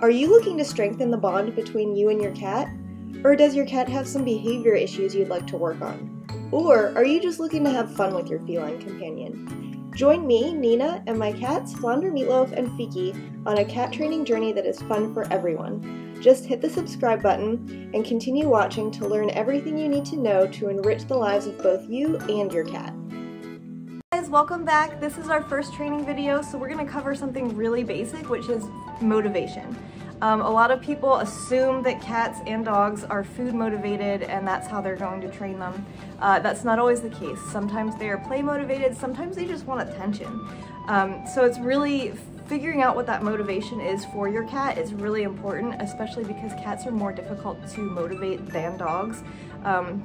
Are you looking to strengthen the bond between you and your cat? Or does your cat have some behavior issues you'd like to work on? Or are you just looking to have fun with your feline companion? Join me, Nina, and my cats, Flounder, Meatloaf, and Fiki on a cat training journey that is fun for everyone. Just hit the subscribe button and continue watching to learn everything you need to know to enrich the lives of both you and your cat. Welcome back. This is our first training video, so we're going to cover something really basic, which is motivation. A lot of people assume that cats and dogs are food motivated and that's how they're going to train them. That's not always the case. Sometimes they are play motivated, sometimes they just want attention. So it's really figuring out what that motivation is for your cat is really important, especially because cats are more difficult to motivate than dogs.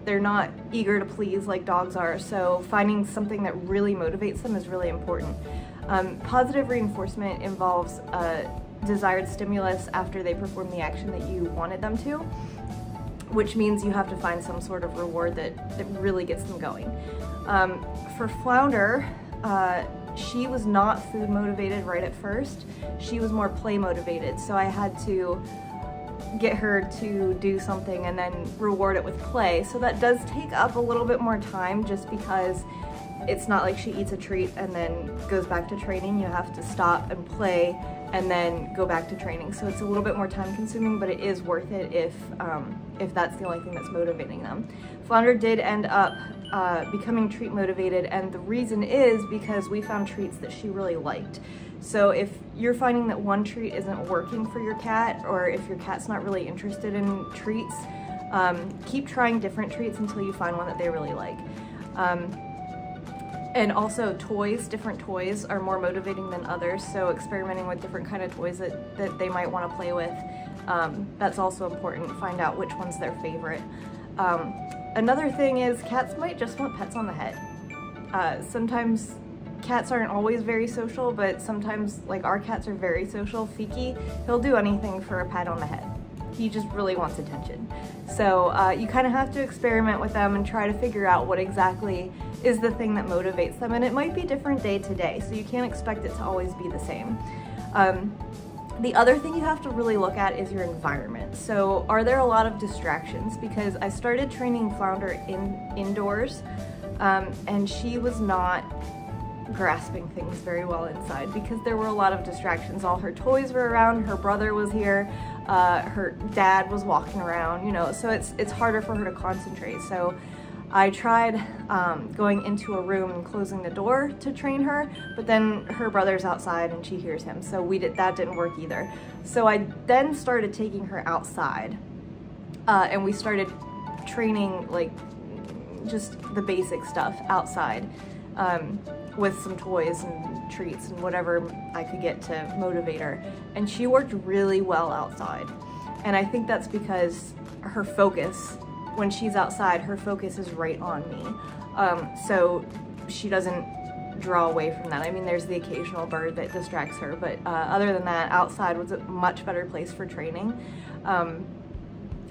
They're not eager to please like dogs are, so finding something that really motivates them is really important. Positive reinforcement involves desired stimulus after they perform the action that you wanted them to, which means you have to find some sort of reward that really gets them going. For Flounder, she was not food motivated right at first. She was more play motivated, so I had to get her to do something and then reward it with play. So that does take up a little bit more time just because it's not like she eats a treat and then goes back to training. You have to stop and play and then go back to training. So it's a little bit more time consuming, but it is worth it if that's the only thing that's motivating them. Flounder did end up becoming treat motivated, and the reason is because we found treats that she really liked. So if you're finding that one treat isn't working for your cat, or if your cat's not really interested in treats, keep trying different treats until you find one that they really like. And also toys, different toys are more motivating than others, so experimenting with different kind of toys that they might want to play with, that's also important. Find out which one's their favorite. Another thing is cats might just want pets on the head. Sometimes cats aren't always very social, but sometimes, like, our cats are very social. Fiki, he'll do anything for a pat on the head. He just really wants attention. So you kind of have to experiment with them and try to figure out what exactly is the thing that motivates them, and it might be different day to day, so you can't expect it to always be the same. The other thing you have to really look at is your environment. So are there a lot of distractions? Because I started training Flounder indoors, and she was not grasping things very well inside because there were a lot of distractions. All her toys were around, her brother was here, her dad was walking around, you know, so it's harder for her to concentrate. So I tried going into a room and closing the door to train her, but then her brother's outside and she hears him, so that didn't work either. So I then started taking her outside, and we started training, like, just the basic stuff outside, with some toys and treats and whatever I could get to motivate her. And she worked really well outside. And I think that's because her focus, when she's outside, her focus is right on me. So she doesn't draw away from that. I mean, there's the occasional bird that distracts her, but other than that, outside was a much better place for training.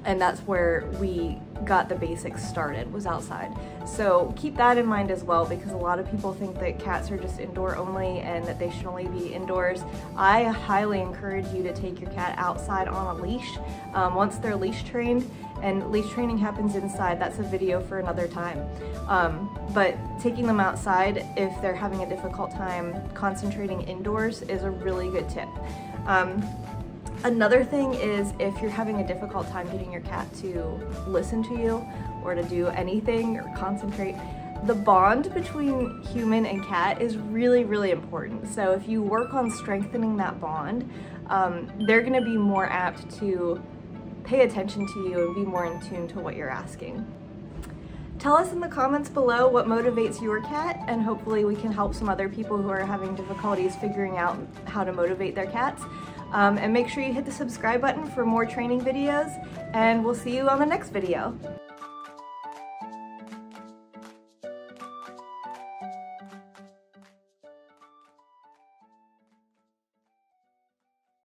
And that's where we got the basics started, was outside. So keep that in mind as well, because a lot of people think that cats are just indoor only and that they should only be indoors. I highly encourage you to take your cat outside on a leash once they're leash trained, and leash training happens inside. That's a video for another time. But taking them outside if they're having a difficult time concentrating indoors is a really good tip. Another thing is if you're having a difficult time getting your cat to listen to you or to do anything or concentrate, the bond between human and cat is really, really important. So if you work on strengthening that bond, they're going to be more apt to pay attention to you and be more in tune to what you're asking. Tell us in the comments below what motivates your cat, and hopefully we can help some other people who are having difficulties figuring out how to motivate their cats. And make sure you hit the subscribe button for more training videos, and we'll see you on the next video.